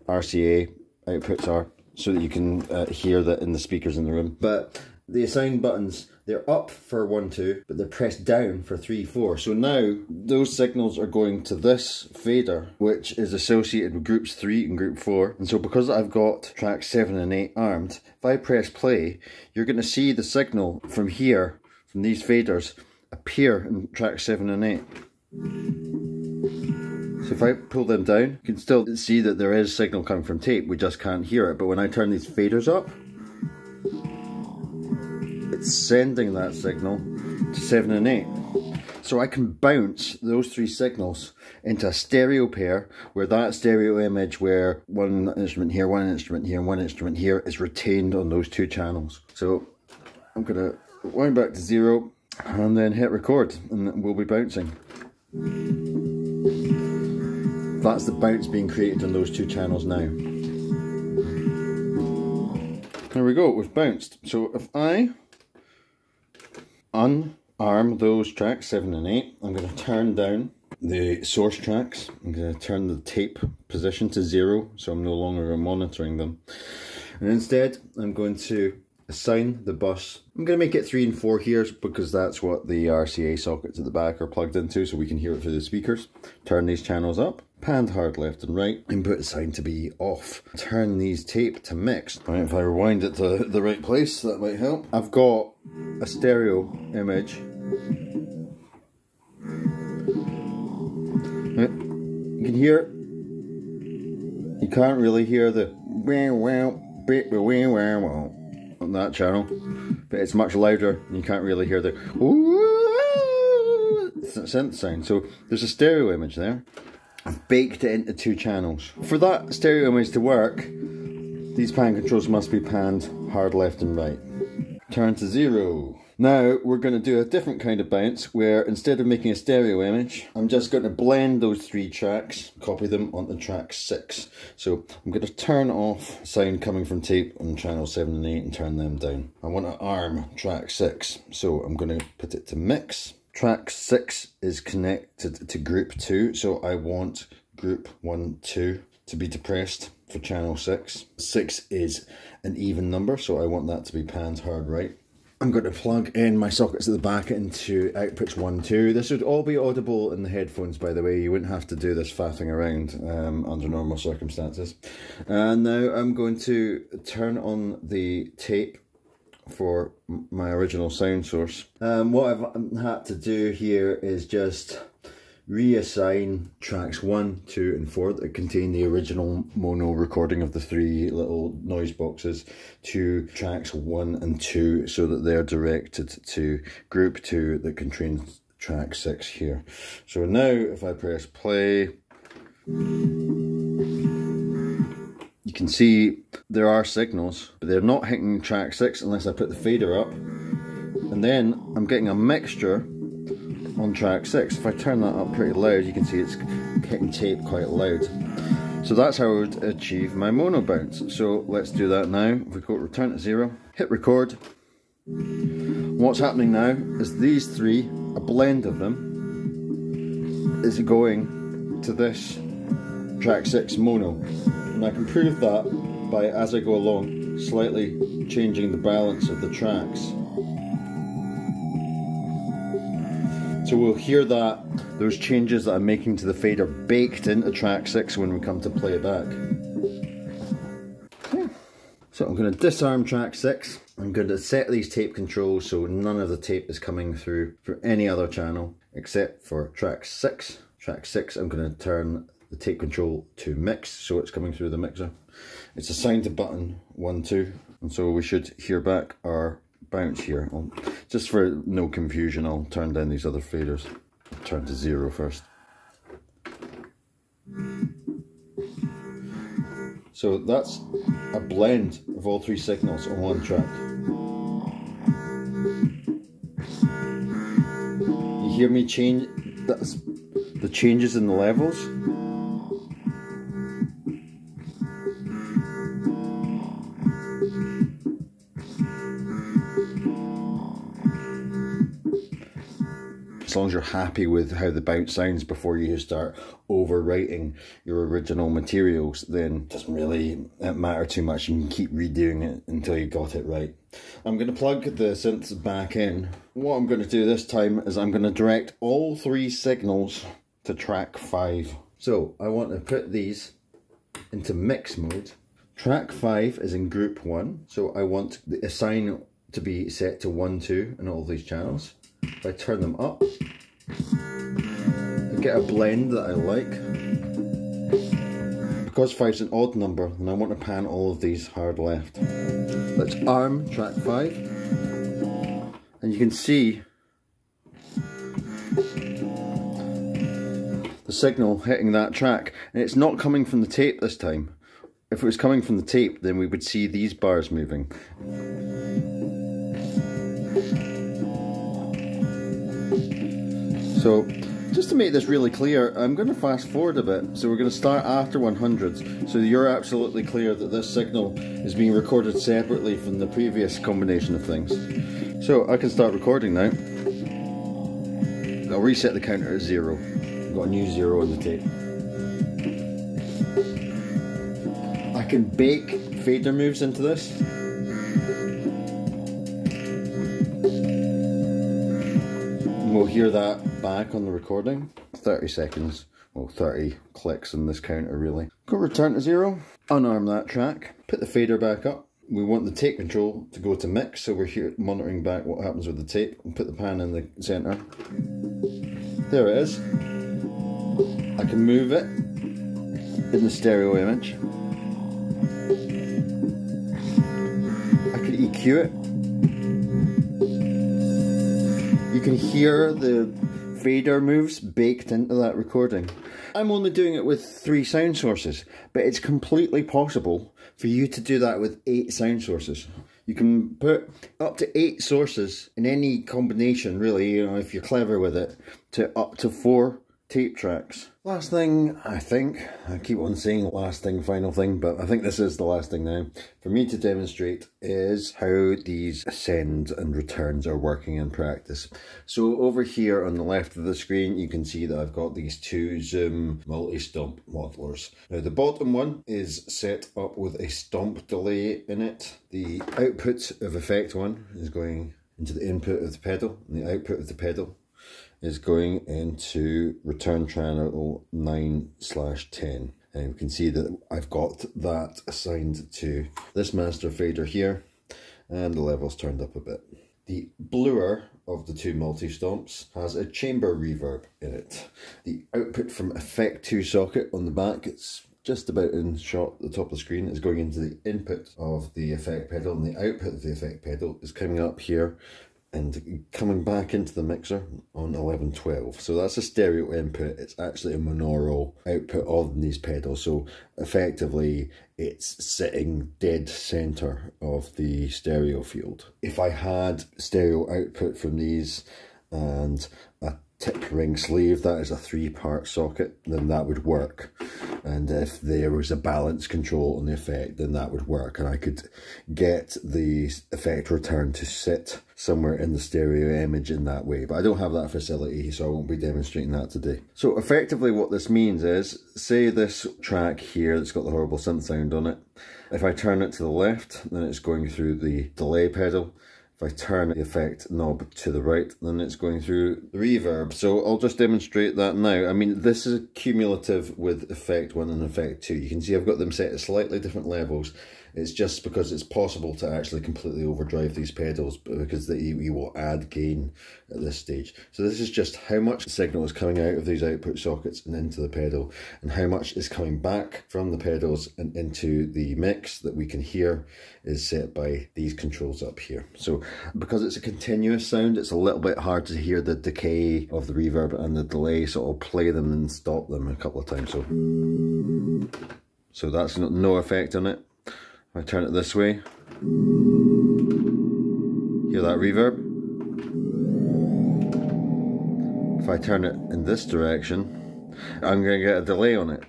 R C A outputs are, so that you can uh, hear that in the speakers in the room. But the assign buttons, they're up for one, two, but they're pressed down for three, four. So now those signals are going to this fader, which is associated with groups three and group four. And so because I've got tracks seven and eight armed, if I press play, you're gonna see the signal from here, from these faders, appear in track seven and eight. So if I pull them down, you can still see that there is signal coming from tape, we just can't hear it. But when I turn these faders up, it's sending that signal to seven and eight. So I can bounce those three signals into a stereo pair, where that stereo image where one instrument here, one instrument here, and one instrument here is retained on those two channels. So I'm gonna wind back to zero and then hit record, and we'll be bouncing. That's the bounce being created on those two channels now. There we go, we've bounced. So if I unarm those tracks, seven and eight, I'm going to turn down the source tracks. I'm going to turn the tape position to zero, so I'm no longer monitoring them. And instead, I'm going to assign the bus. I'm going to make it three and four here because that's what the R C A sockets at the back are plugged into, so we can hear it through the speakers. Turn these channels up. Panned hard left and right. Input assigned to be off. Turn these tape to mix. Right, if I rewind it to the right place, that might help. I've got a stereo image. You can hear it. You can't really hear the wow wow bit wow wow on that channel, but it's much louder and you can't really hear the ooh, synth sound. So there's a stereo image there. I've baked it into two channels. For that stereo image to work, these pan controls must be panned hard left and right. turn to zero. Now we're going to do a different kind of bounce where instead of making a stereo image, I'm just going to blend those three tracks, copy them onto track six. So I'm going to turn off sound coming from tape on channel seven and eight and turn them down. I want to arm track six, so I'm going to put it to mix. Track six is connected to group two, so I want group one, two to be depressed for channel six. Six is an even number, so I want that to be panned hard right. I'm going to plug in my sockets at the back into outputs one, two. This would all be audible in the headphones, by the way. You wouldn't have to do this faffing around um, under normal circumstances. And now I'm going to turn on the tape for my original sound source. Um, what I've had to do here is just reassign tracks one, two and four that contain the original mono recording of the three little noise boxes to tracks one and two so that they're directed to group two that contains track six here. So now if I press play, you can see there are signals, but they're not hitting track six unless I put the fader up, and then I'm getting a mixture on track six. If I turn that up pretty loud, you can see it's hitting tape quite loud. So that's how I would achieve my mono bounce. So let's do that now. If we go return to zero, hit record. What's happening now is these three, a blend of them, is going to this track six mono. And I can prove that by, as I go along, slightly changing the balance of the tracks. So we'll hear that, those changes that I'm making to the fader baked into track six when we come to play it back. Okay. So I'm going to disarm track six. I'm going to set these tape controls so none of the tape is coming through for any other channel except for track six. Track six, I'm going to turn the tape control to mix so it's coming through the mixer. It's assigned to button one, two, and so we should hear back our bounce here. I'll, just for no confusion, I'll turn down these other faders. I'll turn to zero first. So that's a blend of all three signals on one track. You hear me change, that's the changes in the levels. As long as you're happy with how the bounce sounds before you start overwriting your original materials, then it doesn't really matter too much. You can keep redoing it until you got it right. I'm going to plug the synths back in. What I'm going to do this time is I'm going to direct all three signals to track five. So I want to put these into mix mode. Track five is in group one, so I want the assign to be set to one, two in all these channels. If I turn them up, I get a blend that I like. Because five's an odd number, and I want to pan all of these hard left. Let's arm track five. And you can see the signal hitting that track. And it's not coming from the tape this time. If it was coming from the tape, then we would see these bars moving. So, just to make this really clear, I'm going to fast forward a bit. So we're going to start after one hundred, so you're absolutely clear that this signal is being recorded separately from the previous combination of things. So I can start recording now. I'll reset the counter at zero. I've got a new zero on the tape. I can bake fader moves into this. We'll hear that back on the recording. thirty seconds, well, thirty clicks on this counter really. Go return to zero, unarm that track, put the fader back up. We want the tape control to go to mix, so we're here monitoring back what happens with the tape, and put the pan in the center. There it is. I can move it in the stereo image. I could E Q it. You can hear the fader moves baked into that recording. I'm only doing it with three sound sources, but it's completely possible for you to do that with eight sound sources. You can put up to eight sources in any combination, really, you know, if you're clever with it, to up to four tape tracks. Last thing, I think, I keep on saying last thing, final thing, but I think this is the last thing now for me to demonstrate, is how these sends and returns are working in practice. So over here on the left of the screen, you can see that I've got these two Zoom multi-stomp modelers. Now the bottom one is set up with a stomp delay in it. The output of effect one is going into the input of the pedal, and the output of the pedal is going into return channel nine slash ten, and you can see that I've got that assigned to this master fader here, and the level's turned up a bit. The bluer of the two multi-stomps has a chamber reverb in it. The output from effect two socket on the back, it's just about in shot at the top of the screen, is going into the input of the effect pedal, and the output of the effect pedal is coming up here and coming back into the mixer on eleven twelve. So that's a stereo input. It's actually a monaural output of these pedals. So effectively, it's sitting dead center of the stereo field. If I had stereo output from these and a tip ring sleeve, that is a three-part socket, then that would work. And if there was a balance control on the effect, then that would work, and I could get the effect return to sit somewhere in the stereo image in that way. But I don't have that facility, so I won't be demonstrating that today. So effectively what this means is, say this track here that's got the horrible synth sound on it, if I turn it to the left, then it's going through the delay pedal. If I turn the effect knob to the right, then it's going through the reverb. So I'll just demonstrate that now. I mean, this is cumulative with effect one and effect two. You can see I've got them set at slightly different levels. It's just because it's possible to actually completely overdrive these pedals, because the, we will add gain at this stage. So this is just how much signal is coming out of these output sockets and into the pedal, and how much is coming back from the pedals and into the mix that we can hear is set by these controls up here. So because it's a continuous sound, it's a little bit hard to hear the decay of the reverb and the delay, so I'll play them and stop them a couple of times. So, so that's no effect on it. I turn it this way, hear that reverb. If I turn it in this direction, I'm going to get a delay on it.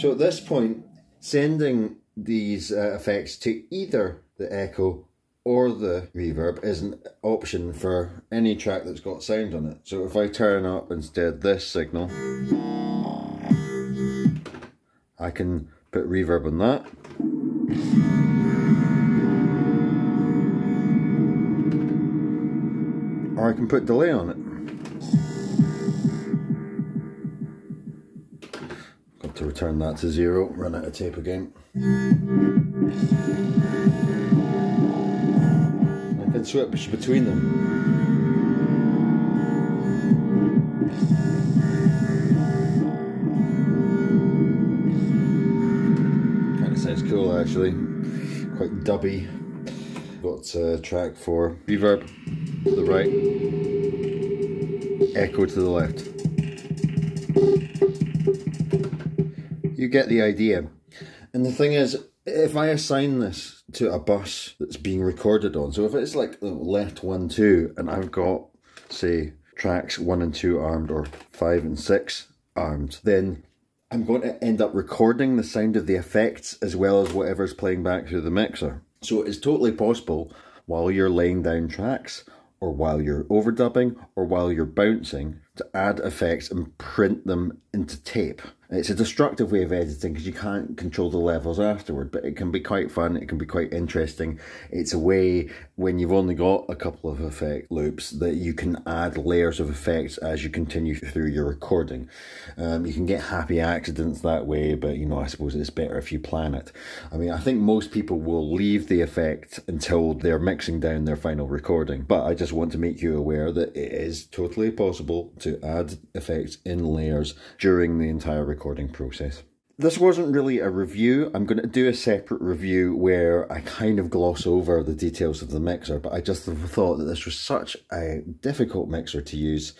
So at this point, sending these uh, effects to either the echo or the reverb is an option for any track that's got sound on it. So if I turn up instead this signal, I can put reverb on that. Or I can put delay on it. Got to return that to zero, run out of tape again. And switch between them. Kind of sounds cool, actually. Quite dubby. Got uh, track for reverb to the right, echo to the left. You get the idea. And the thing is, if I assign this to a bus that's being recorded on, so if it's like the left one, two, and I've got, say, tracks one and two armed or five and six armed, then I'm going to end up recording the sound of the effects as well as whatever's playing back through the mixer. So it's totally possible while you're laying down tracks, or while you're overdubbing, or while you're bouncing, to add effects and print them into tape. It's a destructive way of editing because you can't control the levels afterward, but it can be quite fun, it can be quite interesting. It's a way, when you've only got a couple of effect loops, that you can add layers of effects as you continue through your recording. Um, you can get happy accidents that way, but you know, I suppose it's better if you plan it. I mean, I think most people will leave the effect until they're mixing down their final recording, but I just want to make you aware that it is totally possible to add effects in layers during the entire recording process. This wasn't really a review. I'm going to do a separate review where I kind of gloss over the details of the mixer, but I just thought that this was such a difficult mixer to use,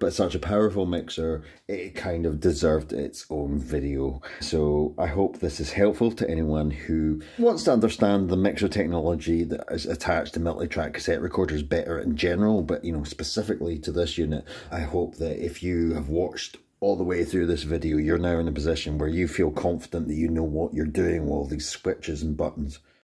but such a powerful mixer, it kind of deserved its own video. So I hope this is helpful to anyone who wants to understand the mixer technology that is attached to multi-track cassette recorders better in general, but you know, specifically to this unit. I hope that if you have watched all the way through this video, you're now in a position where you feel confident that you know what you're doing with all these switches and buttons.